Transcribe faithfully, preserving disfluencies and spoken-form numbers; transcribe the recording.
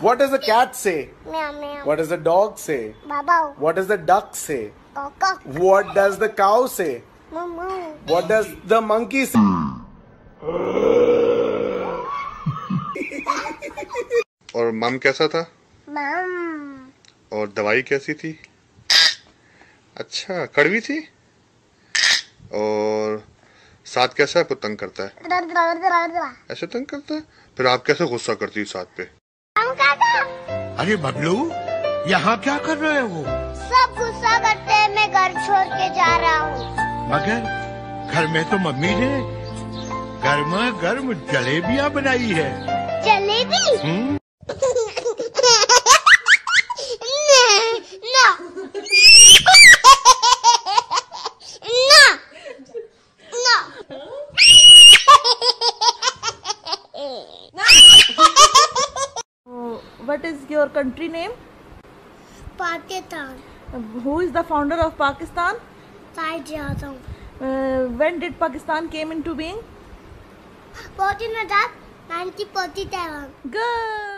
What does the cat say? Meow meow. What does the dog say? Bow bow. What does the duck say? Cow cow. What does the cow say? Moo moo. What does the monkey say? और मम कैसा था? मम. और दवाई कैसी थी? अच्छा, कड़वी थी? और साथ कैसा आपको तंग करता है? ऐसे तंग करता है? फिर आप कैसे गुस्सा करती है साथ पे? अरे बबलू, यहाँ क्या कर रहे हो? सब गुस्सा करते हैं, मैं घर छोड़ के जा रहा हूँ। मगर घर में तो मम्मी ने गर्मा गर्म जलेबियाँ बनाई है। जलेबी? ना, ना, ना, ना। What is your country name? Pakistan. Who is the founder of Pakistan? Zia Zong. Uh, when did Pakistan came into being? fourteen August nineteen forty-seven. Good.